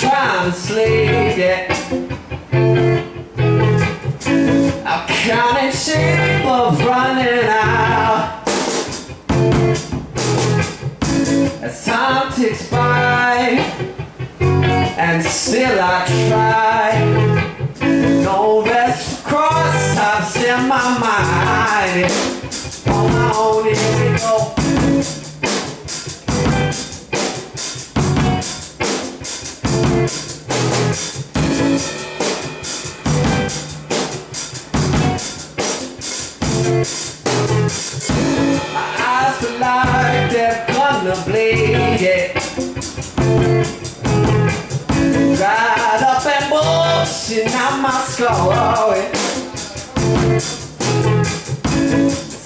Trying to sleep, yeah. I can't escape of running out. As time ticks by, and still I try. No rest for cross-ups in my mind. On my own, here we go. Like they're gonna bleed, yeah. Dried up and bullshit out my skull, yeah.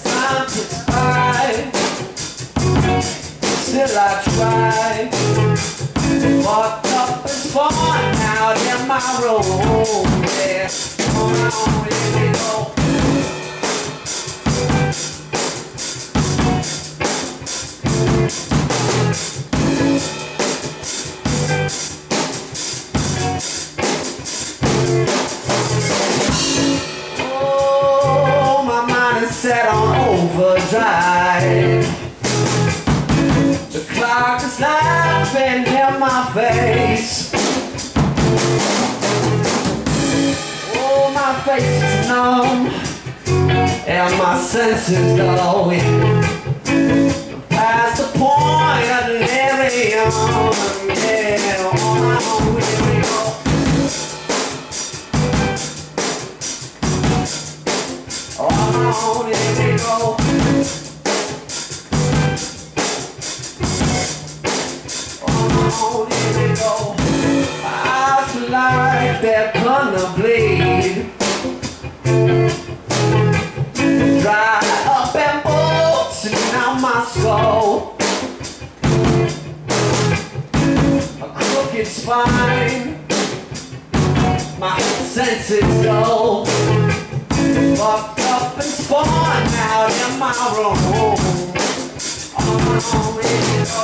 Time to try, still I try. Walked up and born out in my room, yeah. On my own, here we go. Set on overdrive. The clock is laughing in my face. Oh, my face is numb and my senses going past the point of delirium. Yeah, on my own, here we go. On my own, here we go. On my own, here we go. My eyes feel like they're gonna bleed. Dry up and bolting out my skull. A crooked spine. My senses go. Fucked up and spawned out in my room. On my own, here we go.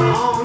Oh.